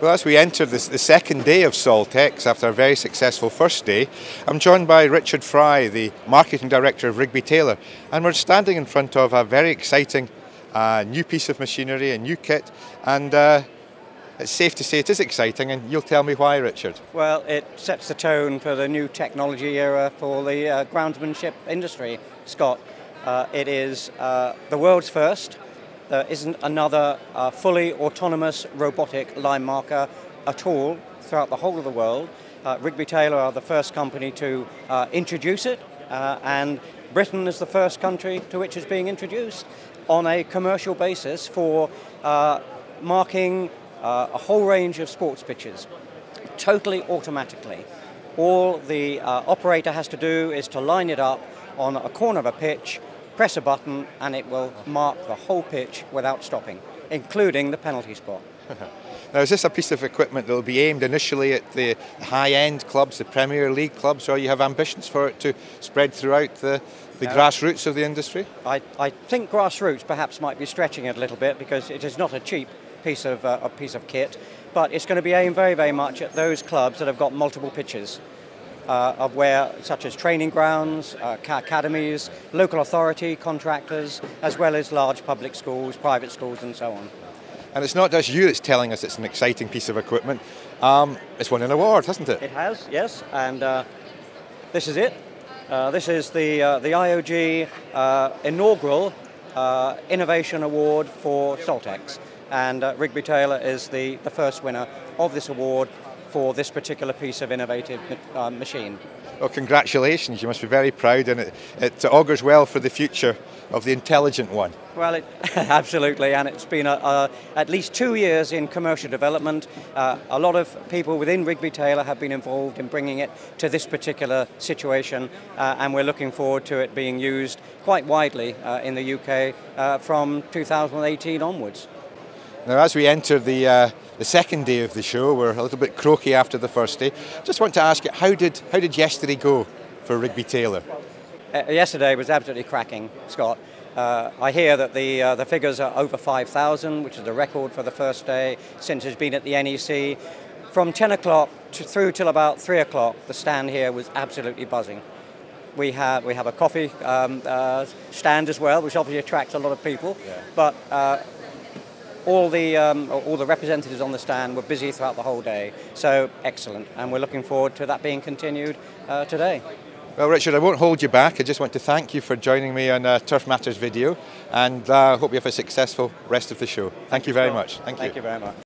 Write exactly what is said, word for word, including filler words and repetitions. Well, as we enter this, the second day of Saltex after a very successful first day, I'm joined by Richard Fry, the Marketing Director of Rigby Taylor, and we're standing in front of a very exciting uh, new piece of machinery, a new kit, and uh, it's safe to say it is exciting, and you'll tell me why, Richard. Well, it sets the tone for the new technology era for the uh, groundsmanship industry, Scott. Uh, it is uh, the world's first. There isn't another uh, fully autonomous robotic line marker at all throughout the whole of the world. Uh, Rigby Taylor are the first company to uh, introduce it, uh, and Britain is the first country to which it's being introduced on a commercial basis for uh, marking uh, a whole range of sports pitches, totally automatically. All the uh, operator has to do is to line it up on a corner of a pitch, press a button, and it will mark the whole pitch without stopping, including the penalty spot. Now, is this a piece of equipment that will be aimed initially at the high-end clubs, the Premier League clubs, or you have ambitions for it to spread throughout the, the no. grassroots of the industry? I, I think grassroots perhaps might be stretching it a little bit, because it is not a cheap piece of, uh, a piece of kit, but it's going to be aimed very, very much at those clubs that have got multiple pitches. Uh, of where, such as training grounds, uh, academies, local authority contractors, as well as large public schools, private schools, and so on. And it's not just you that's telling us it's an exciting piece of equipment. Um, it's won an award, hasn't it? It has, yes. And uh, this is it. Uh, this is the uh, the I O G uh, inaugural uh, Innovation Award for Saltex, and uh, Rigby Taylor is the the first winner of this award for this particular piece of innovative uh, machine. Well, congratulations, you must be very proud, and it, it augurs well for the future of the Intelligent One. Well, it, absolutely, and it's been a, a, at least two years in commercial development. Uh, a lot of people within Rigby Taylor have been involved in bringing it to this particular situation, uh, and we're looking forward to it being used quite widely uh, in the U K uh, from two thousand eighteen onwards. Now, as we enter the, uh, the second day of the show, we're a little bit croaky after the first day. Just want to ask you, how did, how did yesterday go for Rigby Taylor? Uh, yesterday was absolutely cracking, Scott. Uh, I hear that the, uh, the figures are over five thousand, which is the record for the first day since it's been at the N E C. From ten o'clock through till about three o'clock, the stand here was absolutely buzzing. We have, we have a coffee um, uh, stand as well, which obviously attracts a lot of people. Yeah. But, uh, All the, um, all the representatives on the stand were busy throughout the whole day, so excellent, and we're looking forward to that being continued uh, today. Well, Richard, I won't hold you back. I just want to thank you for joining me on uh, Turf Matters video, and I uh, hope you have a successful rest of the show. Thank, thank you very much. Thank, thank you. you very much.